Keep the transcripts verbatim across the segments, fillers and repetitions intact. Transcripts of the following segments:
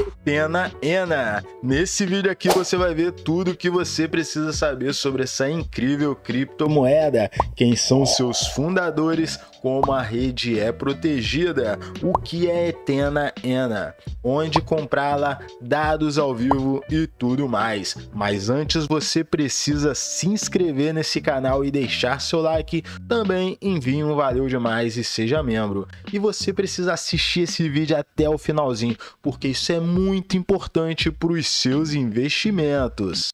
Ethena, E N A. Nesse vídeo aqui você vai ver tudo o que você precisa saber sobre essa incrível criptomoeda, quem são seus fundadores, como a rede é protegida, o que é Ethena, E N A, onde comprá-la, dados ao vivo e tudo mais. Mas antes você precisa se inscrever nesse canal e deixar seu like, também envie um valeu demais e seja membro. E você precisa assistir esse vídeo até o finalzinho, porque isso é muito importante para os seus investimentos.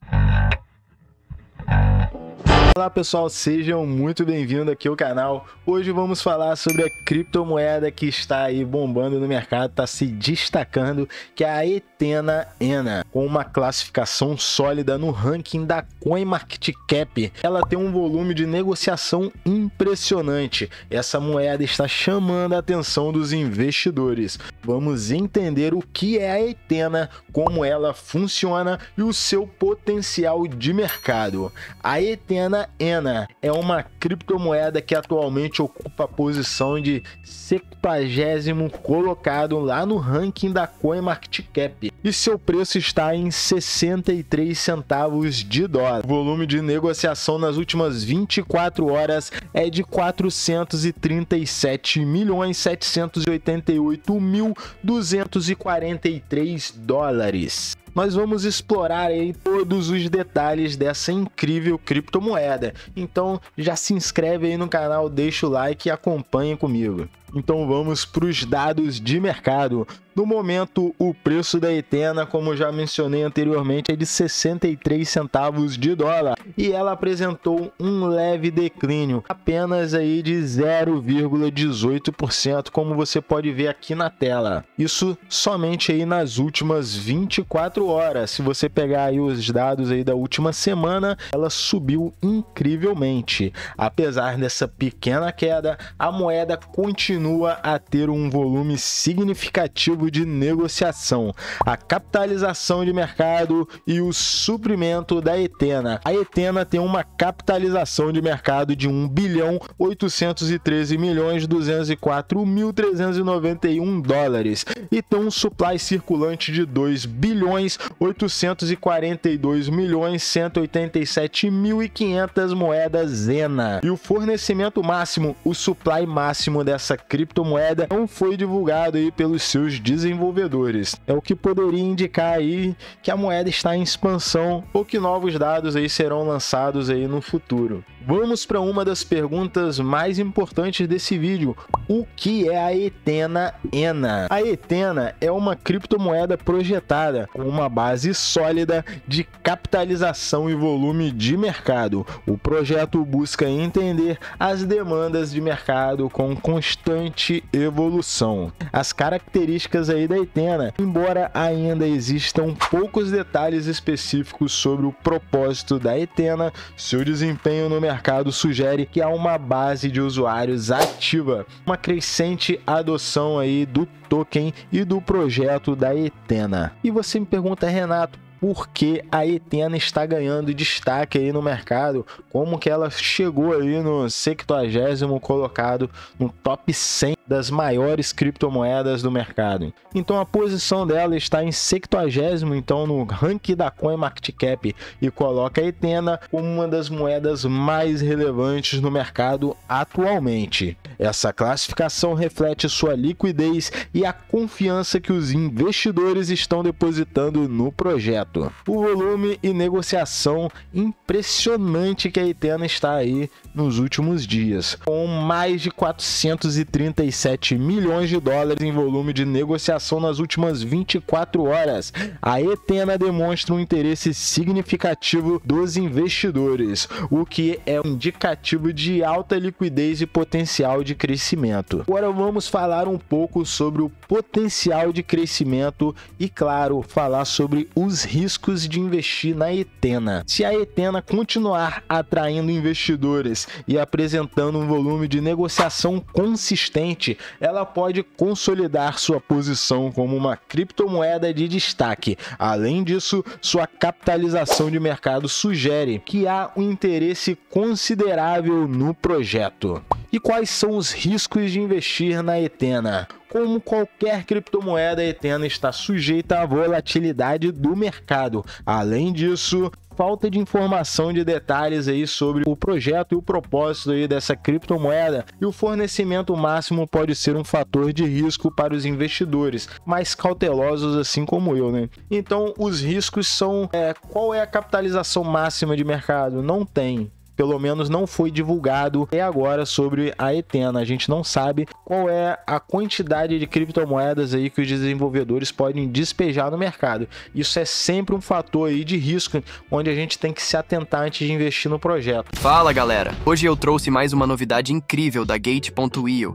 Olá pessoal, sejam muito bem-vindos aqui ao canal. Hoje vamos falar sobre a criptomoeda que está aí bombando no mercado, está se destacando, que é a Ethena, E N A, com uma classificação sólida no ranking da CoinMarketCap. Ela tem um volume de negociação impressionante. Essa moeda está chamando a atenção dos investidores. Vamos entender o que é a Ethena, como ela funciona e o seu potencial de mercado. A Ethena E N A é uma criptomoeda que atualmente ocupa a posição de septuagésimo colocado lá no ranking da CoinMarketCap e seu preço está em sessenta e três centavos de dólar. O volume de negociação nas últimas vinte e quatro horas é de quatrocentos e trinta e sete milhões setecentos e oitenta e oito mil duzentos e quarenta e três dólares. Nós vamos explorar aí todos os detalhes dessa incrível criptomoeda. Então já se inscreve aí no canal, deixa o like e acompanha comigo. Então vamos para os dados de mercado. No momento, o preço da Ethena, como já mencionei anteriormente, é de sessenta e três centavos de dólar e ela apresentou um leve declínio, apenas aí de zero vírgula dezoito por cento, como você pode ver aqui na tela. Isso somente aí nas últimas vinte e quatro horas. Se você pegar aí os dados aí da última semana, ela subiu incrivelmente. Apesar dessa pequena queda, a moeda continua a ter um volume significativo de negociação. A capitalização de mercado e o suprimento da Ethena. A Ethena tem uma capitalização de mercado de um bilhão oitocentos e treze milhões duzentos e quatro mil trezentos e noventa e um dólares e tem um supply circulante de dois bilhões oitocentos e quarenta e dois milhões cento e oitenta e sete mil e quinhentas moedas E N A. E o fornecimento máximo, o supply máximo dessa criptomoeda não foi divulgado aí pelos seus desenvolvedores, é o que poderia indicar aí que a moeda está em expansão ou que novos dados aí serão lançados aí no futuro. Vamos para uma das perguntas mais importantes desse vídeo: o que é a Ethena E N A? A Ethena é uma criptomoeda projetada com uma base sólida de capitalização e volume de mercado. O projeto busca entender as demandas de mercado com constante evolução. As características aí da Ethena, embora ainda existam poucos detalhes específicos sobre o propósito da Ethena, seu desempenho no mercado sugere que há uma base de usuários ativa, uma crescente adoção aí do token e do projeto da Ethena. E você me pergunta, Renato, por que a Ethena está ganhando destaque aí no mercado? Como que ela chegou aí no septuagésimo colocado, no top cem das maiores criptomoedas do mercado? Então a posição dela está em septuagésimo, então no ranking da CoinMarketCap, e coloca a Ethena como uma das moedas mais relevantes no mercado atualmente. Essa classificação reflete sua liquidez e a confiança que os investidores estão depositando no projeto. O volume e negociação impressionante que a Ethena está aí nos últimos dias, com mais de quatrocentos e trinta e sete milhões de dólares em volume de negociação nas últimas vinte e quatro horas. A Ethena demonstra um interesse significativo dos investidores, o que é um indicativo de alta liquidez e potencial de crescimento. Agora vamos falar um pouco sobre o potencial de crescimento e, claro, falar sobre os riscos riscos de investir na Ethena. Se a Ethena continuar atraindo investidores e apresentando um volume de negociação consistente, ela pode consolidar sua posição como uma criptomoeda de destaque. Além disso, sua capitalização de mercado sugere que há um interesse considerável no projeto. E quais são os riscos de investir na Ethena? como qualquer criptomoeda, a Ethena está sujeita à volatilidade do mercado. Além disso, falta de informação de detalhes aí sobre o projeto e o propósito aí dessa criptomoeda, e o fornecimento máximo pode ser um fator de risco para os investidores, mais cautelosos assim como eu, né? Então os riscos são, é, qual é a capitalização máxima de mercado? Não tem. Pelo menos não foi divulgado até agora sobre a Ethena. A gente não sabe qual é a quantidade de criptomoedas aí que os desenvolvedores podem despejar no mercado. Isso é sempre um fator aí de risco, onde a gente tem que se atentar antes de investir no projeto. Fala galera, hoje eu trouxe mais uma novidade incrível da Gate ponto i o,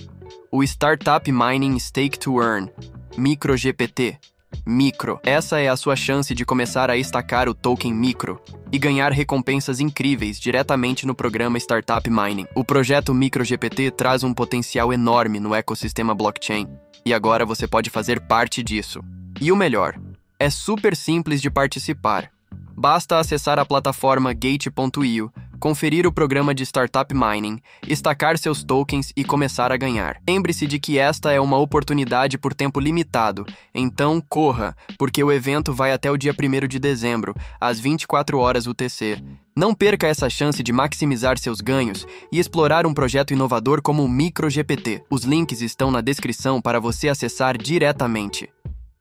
o Startup Mining Stake to Earn, MicroGPT. Micro. Essa é a sua chance de começar a estacar o token Micro e ganhar recompensas incríveis diretamente no programa Startup Mining. O projeto MicroGPT traz um potencial enorme no ecossistema blockchain, e agora você pode fazer parte disso. E o melhor, é super simples de participar. Basta acessar a plataforma Gate ponto i o, conferir o programa de Startup Mining, estacar seus tokens e começar a ganhar. Lembre-se de que esta é uma oportunidade por tempo limitado, então corra, porque o evento vai até o dia primeiro de dezembro, às vinte e quatro horas U T C. Não perca essa chance de maximizar seus ganhos e explorar um projeto inovador como o MicroGPT. Os links estão na descrição para você acessar diretamente.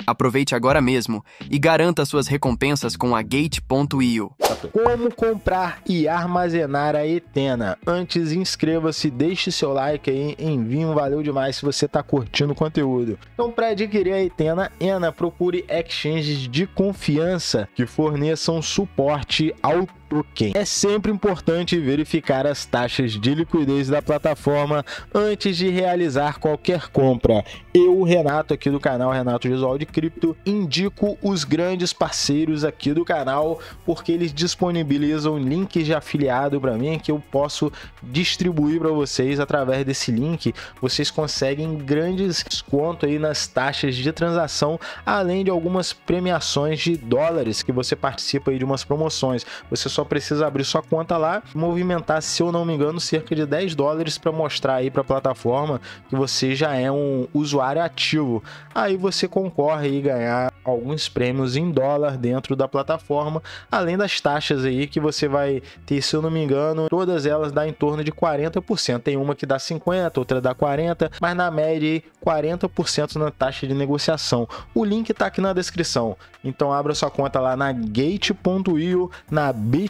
Aproveite agora mesmo e garanta suas recompensas com a Gate ponto i o. Como comprar e armazenar a Ethena? Antes, inscreva-se, deixe seu like aí, envie um valeu demais se você está curtindo o conteúdo. Então, para adquirir a Ethena, E N A, procure exchanges de confiança que forneçam suporte ao token. É sempre importante verificar as taxas de liquidez da plataforma antes de realizar qualquer compra. Eu, Renato, aqui do canal Renato Gesualdi Cripto, indico os grandes parceiros aqui do canal, porque eles disponibilizam links de afiliado para mim que eu posso distribuir para vocês. Através desse link, vocês conseguem grandes descontos aí nas taxas de transação, além de algumas premiações de dólares que você participa aí de umas promoções. Você só Só precisa abrir sua conta lá, movimentar, se eu não me engano, cerca de dez dólares para mostrar aí para a plataforma que você já é um usuário ativo. Aí você concorre e ganhar alguns prêmios em dólar dentro da plataforma, além das taxas aí que você vai ter, se eu não me engano, todas elas dá em torno de quarenta por cento. Tem uma que dá cinquenta por cento, outra dá quarenta por cento, mas na média quarenta por cento na taxa de negociação. O link tá aqui na descrição. Então abra sua conta lá na Gate ponto i o, na Bitget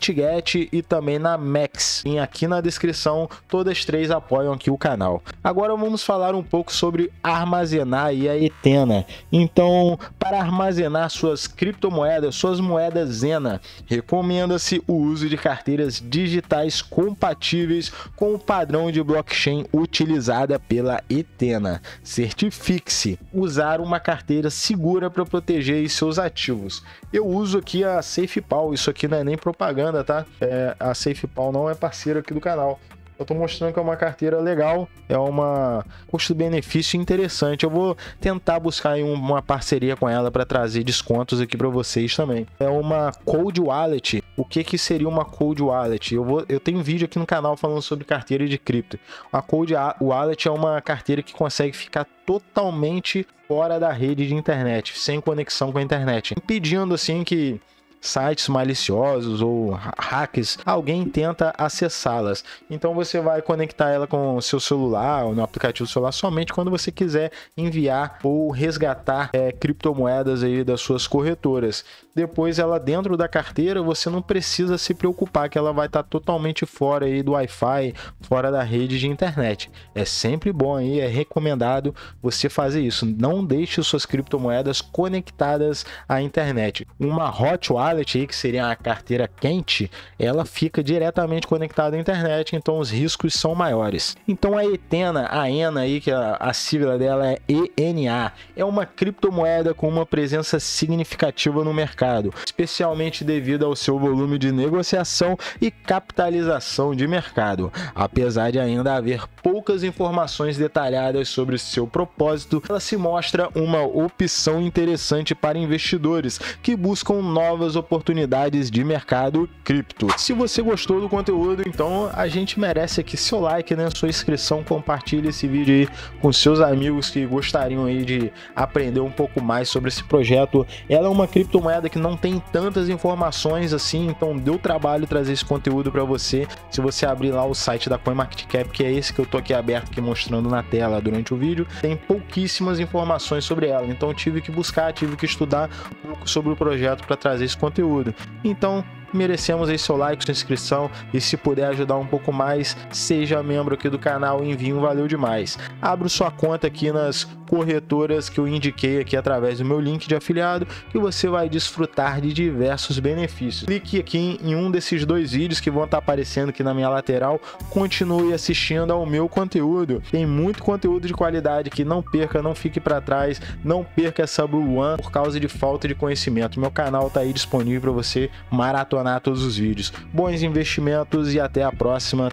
e também na Max. Tem aqui na descrição, todas três apoiam aqui o canal. Agora vamos falar um pouco sobre armazenar aí a Ethena. Então, para armazenar suas criptomoedas, suas moedas E N A, recomenda-se o uso de carteiras digitais compatíveis com o padrão de blockchain utilizada pela Ethena. Certifique-se usar uma carteira segura para proteger seus ativos. Eu uso aqui a SafePal, isso aqui não é nem propaganda, tá? É, a SafePal não é parceira aqui do canal. Eu tô mostrando que é uma carteira legal, é uma custo-benefício interessante. Eu vou tentar buscar aí uma parceria com ela para trazer descontos aqui para vocês também. É uma cold wallet. O que que seria uma cold wallet? Eu vou, eu tenho vídeo aqui no canal falando sobre carteira de cripto. A cold wallet é uma carteira que consegue ficar totalmente fora da rede de internet, sem conexão com a internet, impedindo assim que sites maliciosos ou hacks, alguém tenta acessá-las. Então você vai conectar ela com o seu celular ou no aplicativo do celular somente quando você quiser enviar ou resgatar é, criptomoedas aí das suas corretoras. Depois, ela dentro da carteira, você não precisa se preocupar que ela vai estar totalmente fora aí do Wi-Fi, fora da rede de internet. É sempre bom aí, é recomendado você fazer isso. Não deixe suas criptomoedas conectadas à internet. Uma hot wallet aí, que seria a carteira quente, ela fica diretamente conectada à internet, então os riscos são maiores. Então a Ethena, a E N A aí, que a, a sigla dela é E N A, é uma criptomoeda com uma presença significativa no mercado, especialmente devido ao seu volume de negociação e capitalização de mercado. Apesar de ainda haver poucas poucas informações detalhadas sobre seu propósito, ela se mostra uma opção interessante para investidores que buscam novas oportunidades de mercado cripto. Se você gostou do conteúdo, então a gente merece aqui seu like, né, sua inscrição, compartilha esse vídeo aí com seus amigos que gostariam aí de aprender um pouco mais sobre esse projeto. Ela é uma criptomoeda que não tem tantas informações assim, então deu trabalho trazer esse conteúdo para você. Se você abrir lá o site da CoinMarketCap, que é esse que eu tô aqui aberto aqui mostrando na tela durante o vídeo, tem pouquíssimas informações sobre ela, então eu tive que buscar, tive que estudar um pouco sobre o projeto para trazer esse conteúdo. Então merecemos aí seu like, sua inscrição, e se puder ajudar um pouco mais, seja membro aqui do canal, envie um valeu demais. Abra sua conta aqui nas corretoras que eu indiquei aqui através do meu link de afiliado, que você vai desfrutar de diversos benefícios. Clique aqui em um desses dois vídeos que vão estar aparecendo aqui na minha lateral, continue assistindo ao meu conteúdo, tem muito conteúdo de qualidade aqui, não perca, não fique para trás, não perca essa Blue One por causa de falta de conhecimento. Meu canal está aí disponível para você maratonar todos os vídeos. Bons investimentos e até a próxima.